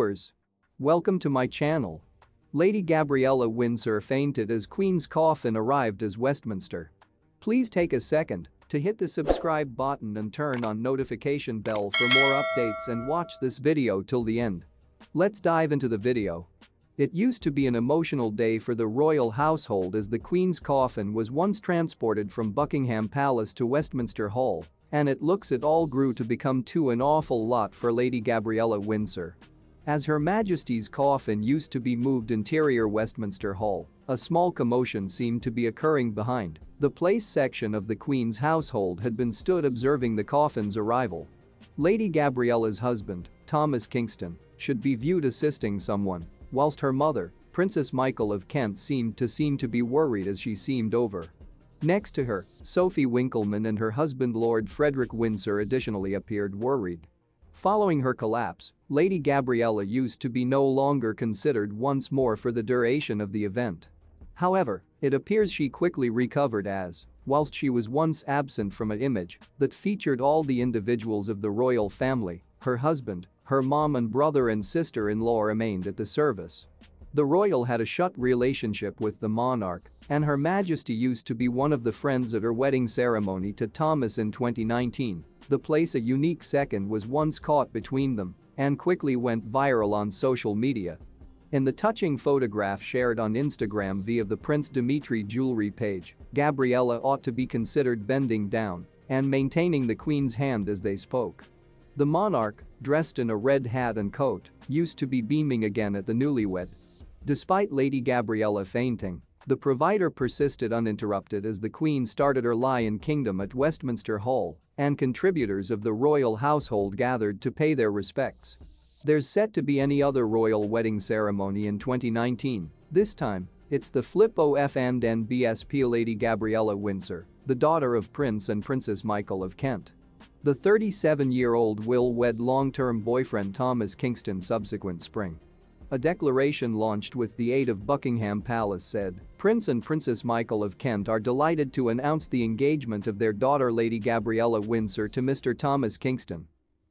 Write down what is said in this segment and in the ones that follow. viewers. Welcome to my channel. Lady Gabriella Windsor fainted as Queen's coffin arrived at Westminster. Please take a second to hit the subscribe button and turn on notification bell for more updates and watch this video till the end. Let's dive into the video. It used to be an emotional day for the royal household as the Queen's coffin was once transported from Buckingham Palace to Westminster Hall, and it looks it all grew to become too an awful lot for Lady Gabriella Windsor. As Her Majesty's coffin used to be moved interior Westminster Hall, a small commotion seemed to be occurring behind. The place section of the Queen's household had been stood observing the coffin's arrival. Lady Gabriella's husband, Thomas Kingston, should be viewed assisting someone, whilst her mother, Princess Michael of Kent, seemed to be worried as she seemed over. Next to her, Sophie Winkleman and her husband Lord Frederick Windsor additionally appeared worried. Following her collapse, Lady Gabriella used to be no longer considered once more for the duration of the event. However, it appears she quickly recovered as, whilst she was once absent from an image that featured all the individuals of the royal family, her husband, her mom and brother and sister-in-law remained at the service. The royal had a shut relationship with the monarch, and Her Majesty used to be one of the friends at her wedding ceremony to Thomas in 2019. The place a unique second was once caught between them and quickly went viral on social media. In the touching photograph shared on Instagram via the Prince Dimitri jewelry page, Gabriella ought to be considered bending down and maintaining the Queen's hand as they spoke. The monarch, dressed in a red hat and coat, used to be beaming again at the newlywed. Despite Lady Gabriella fainting, the provider persisted uninterrupted as the Queen started her Lion Kingdom at Westminster Hall, and contributors of the royal household gathered to pay their respects. There's set to be any other royal wedding ceremony in 2019. This time, it's the flip of and NBSP Lady Gabriella Windsor, the daughter of Prince and Princess Michael of Kent. The 37-year-old will wed long-term boyfriend Thomas Kingston subsequent spring. A declaration launched with the aid of Buckingham Palace said, "Prince and Princess Michael of Kent are delighted to announce the engagement of their daughter Lady Gabriella Windsor to Mr. Thomas Kingston."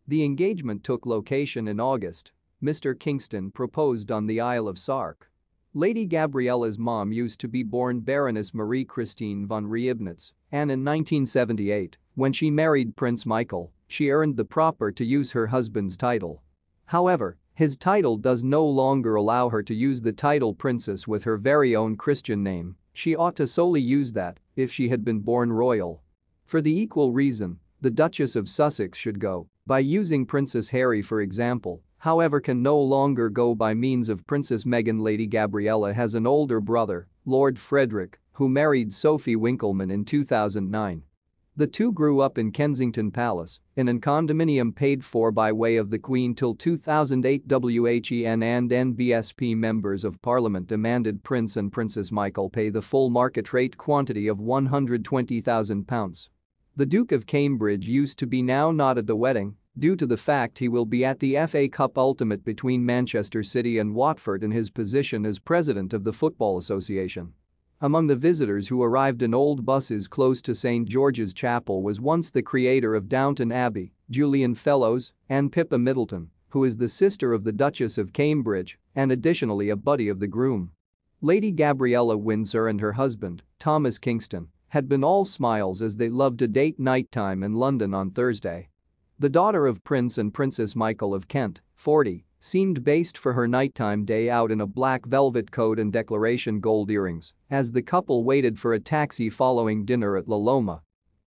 The engagement took location in August. Mr. Kingston proposed on the Isle of Sark. Lady Gabriella's mom used to be born Baroness Marie-Christine von Reibnitz, and in 1978, when she married Prince Michael, she earned the proper to use her husband's title. However, his title does no longer allow her to use the title princess with her very own Christian name. She ought to solely use that if she had been born royal. For the equal reason, the Duchess of Sussex should go by using Princess Harry, for example, however can no longer go by means of Princess Meghan. Lady Gabriella has an older brother, Lord Frederick, who married Sophie Winkleman in 2009. The two grew up in Kensington Palace, in a condominium paid for by way of the Queen till 2008. WHEN and NBSP members of Parliament demanded Prince and Princess Michael pay the full market rate quantity of £120,000. The Duke of Cambridge used to be now not at the wedding due to the fact he will be at the FA Cup Ultimate between Manchester City and Watford in his position as president of the Football Association. Among the visitors who arrived in old buses close to St. George's Chapel was once the creator of Downton Abbey, Julian Fellowes, and Pippa Middleton, who is the sister of the Duchess of Cambridge and additionally a buddy of the groom. Lady Gabriella Windsor and her husband, Thomas Kingston, had been all smiles as they loved a date night time in London on Thursday. The daughter of Prince and Princess Michael of Kent, 40, seemed based for her nighttime day out in a black velvet coat and declaration gold earrings as the couple waited for a taxi following dinner at La Loma.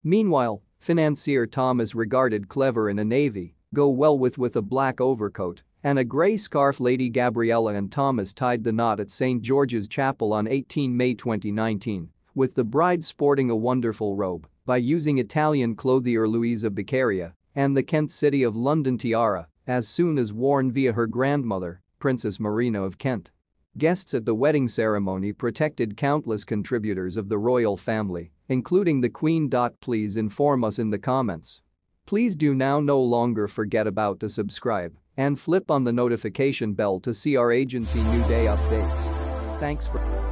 Meanwhile, financier Thomas, regarded clever in a navy, go well with a black overcoat and a grey scarf. Lady Gabriella and Thomas tied the knot at St. George's Chapel on 18 May 2019, with the bride sporting a wonderful robe by using Italian clothier Luisa Beccaria and the Kent City of London tiara, as soon as worn via her grandmother, Princess Marina of Kent. Guests at the wedding ceremony protected countless contributors of the royal family, including the Queen. Please inform us in the comments. Please do now no longer forget about to subscribe and flip on the notification bell to see our agency new day updates. Thanks for